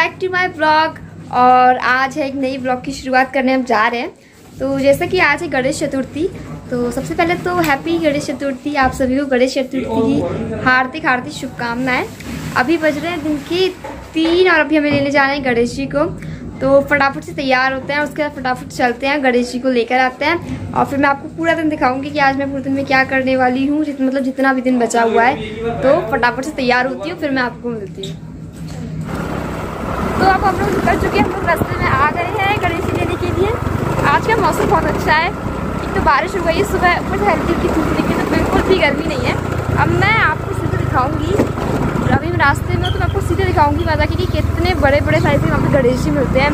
Back to my blog. और आज है एक नई ब्लॉग की शुरुआत करने हम जा रहे हैं। तो जैसे कि आज है गणेश चतुर्थी, तो सबसे पहले तो हैप्पी गणेश चतुर्थी। आप सभी को गणेश चतुर्थी की हार्दिक हार्दिक शुभकामनाएं। अभी बज रहे हैं दिन की 3 और अभी हमें लेने जाना है गणेश जी को। तो फटाफट से तैयार होते हैं, उसके बाद फटाफट चलते हैं, गणेश जी को लेकर आते हैं और फिर मैं आपको पूरा दिन दिखाऊंगी कि आज मैं पूरे दिन में क्या करने वाली हूँ, मतलब जितना भी दिन बचा हुआ है। तो फटाफट से तैयार होती हूँ, फिर मैं आपको मिलती हूँ। तो अब हम लोग निकल चुके हैं, हम लोग रास्ते में आ गए हैं गणेश जी लेने के लिए। आज का मौसम बहुत अच्छा है, एक तो बारिश हो गई है सुबह, ऊपर हल्की की धूप निकली, तो बिल्कुल भी गर्मी नहीं है। अब मैं आपको सीधे दिखाऊँगी, अभी मैं रास्ते में हूँ तो मैं आपको सीधे दिखाऊंगी वहाँ जाके कि कितने बड़े बड़े साइज के वहाँ पर गणेश जी मिलते हैं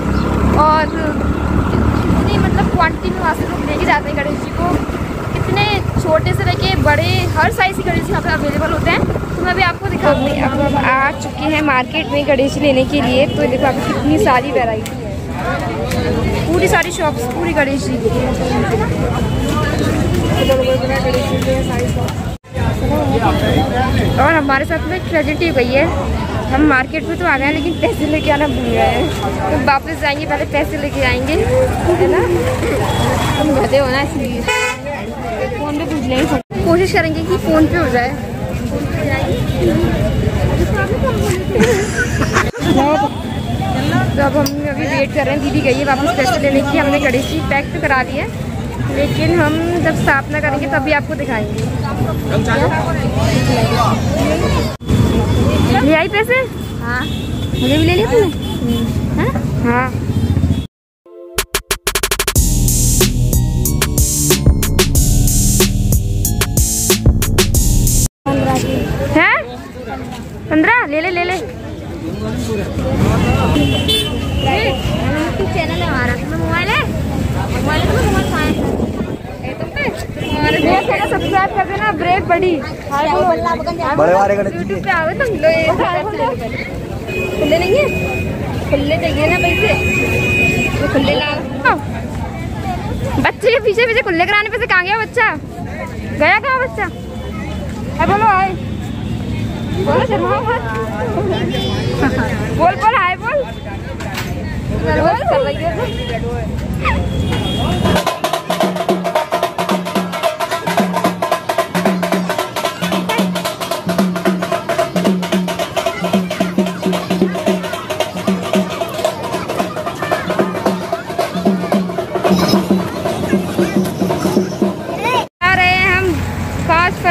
और कितनी मतलब क्वांटिटी में वहाँ से लोग लेके जाते हैं गणेश जी को। कितने छोटे से लेके बड़े हर साइज़ के गणेश जी यहाँ पर अवेलेबल होते हैं। तो मैं अभी आपको दिखाऊंगी। अब हम आ चुके हैं मार्केट में गणेश जी लेने के लिए। तो देखो आपको कितनी सारी वेराइटी है, पूरी सारी शॉप्स पूरी गणेश जी की। और हमारे साथ में ट्रेजेडी गई है, हम मार्केट में तो आ गए हैं लेकिन पैसे लेके आना भूल गए हैं। तो वापस जाएंगे, पहले पैसे लेके आएंगे, है ना, हम गधे होना इसलिए। फ़ोन पे पूछ लेंगे, कोशिश करेंगे कि फ़ोन पे हो जाए। तो अब हम अभी वेट कर रहे हैं, दीदी गई है वापस पैसे लेने की। हमने गणेश जी पैक तो करा दी है, लेकिन हम जब स्थापना करेंगे तभी आपको दिखाएंगे। ले आई पैसे? हाँ। मुझे भी ले लिया तुमने? हाँ हाँ। हैं 15 ले ले। चैनल है हमारा, मोबाइल है, सब्सक्राइब कर देना। ब्रेक बड़ी यूट्यूब पे आओ तुम लोग, खुले नहीं है, खुले चाहिए ना पैसे, खुले लाओ। बच्चे के पीछे पीछे खुले कराने पे से कहाँ गया बच्चा, गया कहाँ बच्चा? अब बोलो हाय, बोलो शर्माओ मत, बोल हाय बोल।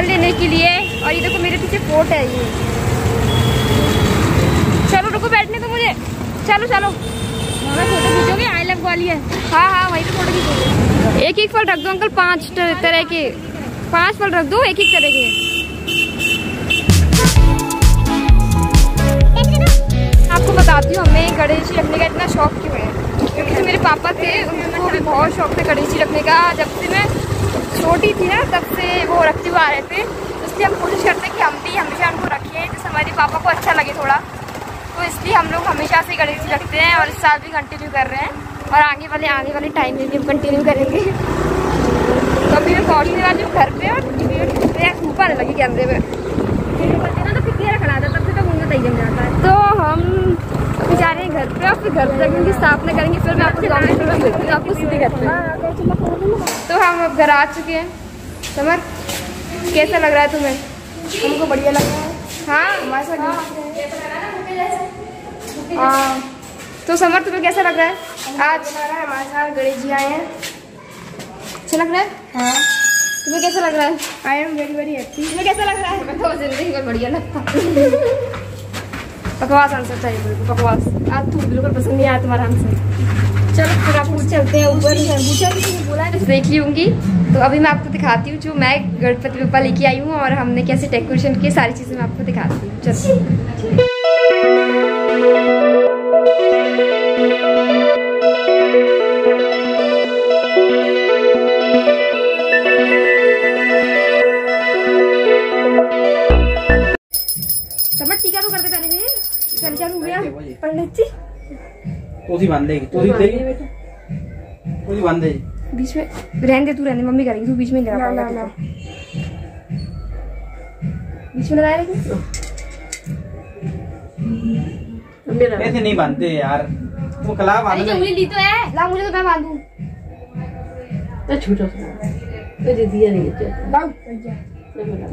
लेने के लिए। और ये देखो मेरे पीछे फोर्ट है ये। चलो रुको, बैठने तो मुझे, चलो चलो। फोटो खींचोगे? आई लव वाली है। हाँ हाँ वही, फोटो खींचोगे। एक एक फल रख दो अंकल, 5 तरह के, 5 फल रख दो एक एक तरह के। आपको बताती हूँ हमें गणेश जी रखने का इतना शौक क्यों है, क्योंकि मेरे पापा थे, उनको भी बहुत शौक था गणेश जी रखने का। जब से मैं छोटी थी ना तब से वो रखते हुए आ रहे थे, इसलिए हम कोशिश करते हैं कि हम भी हमेशा उनको रखें, जिससे हमारे पापा को अच्छा लगे थोड़ा। तो इसलिए हम लोग हमेशा से गणेश जी रखते हैं और इस साल भी कंटिन्यू कर रहे हैं और आगे वाले टाइम में भी हम कंटिन्यू करेंगे। तो अभी मैं पहुँचने वाली हूँ घर पे और ऊपर लगी कैमरे में ना, तो फिर क्लियर रखना था तब से तो मुझे तैयार जाता है। तो हम अभी जा रहे हैं घर पे और फिर घर पे उनकी स्थापना करेंगे, फिर मैं आपको आपको सीधे घर पे। तो हम अब घर आ चुके हैं। समर कैसा लग रहा है तुम्हें? हमको बढ़िया लग रहा है। हाँ हाँ। तो समर तुम्हें कैसा लग रहा है आज? हमारे साथ गणेश जी आए हैं, अच्छा लग रहा है? हाँ। तुम्हें कैसा लग रहा है? I am very very happy. तुम्हें कैसा लग रहा है? मैं तो जिंदगी में बढ़िया लगता। बकवास आंसर चाहिए, बिल्कुल बकवास। आज तुम बिल्कुल पसंद नहीं आया तुम्हारा आंसर। चलो फिर आप चलते हैं ऊपर, बोला देख ली होंगी। तो अभी मैं आपको दिखाती हूँ जो मैं गणपति बप्पा लेके आई हूँ और हमने कैसे डेकोरेशन की सारी चीज़ें मैं आपको दिखाती हूँ। चलो समझ टीका तो करते पहले संचार हो गया पंडित जी। तो बीच में रहने दे, तू रहने, मम्मी करेगी, तू बीच में लगा ना। बीच में लगाया ऐसे नहीं बांधते यार, वो कला बांधो। मुझे ली तो है ला, मुझे तो मैं बांधूं तो छूटो तो दे दिया नहीं है बाऊ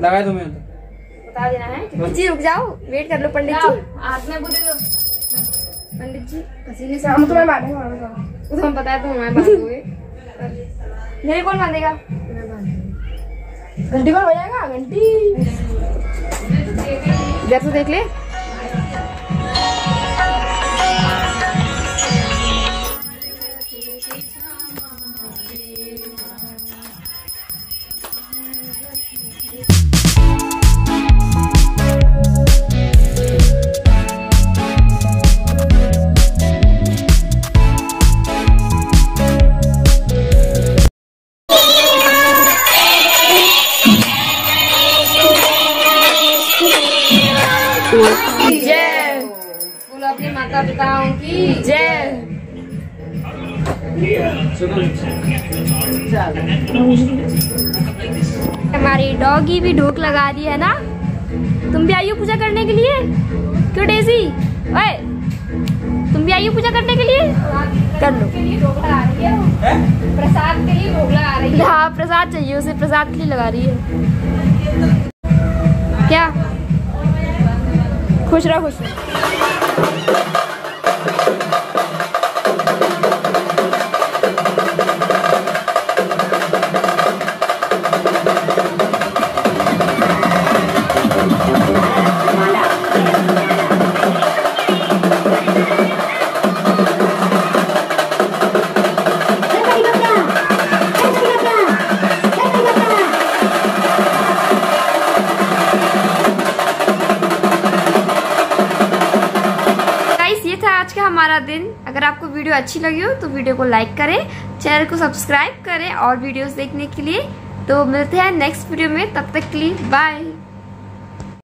लगा तुम्हें बता देना है जी। रुक जाओ वेट कर लो पंडित जी, हाथ में बोले दो पंडित जी पसीने से हम तुम्हें बांधेंगे। वो तो हम पता है तुम हमें बांधोगे, मेरे कौन बांधेगा? मैं बांधूंगा। घंटी कौन बजाएगा? घंटी जैसे देख ले हमारी डॉगी भी ढोक लगा दी है ना। तुम भी आई हो पूजा करने के लिए? क्यों डेजी ओए, तुम भी आई हो पूजा करने के लिए? कर लो। प्रसाद के लिए ढोक लगा रही है। हाँ प्रसाद चाहिए उसे, प्रसाद के लिए लगा रही है। क्या खुश रहो, खुश रहो। हमारा दिन, अगर आपको वीडियो अच्छी लगी हो तो वीडियो को लाइक करें, चैनल को सब्सक्राइब करें और वीडियोस देखने के लिए। तो मिलते हैं नेक्स्ट वीडियो में, तब तक के लिए बाय।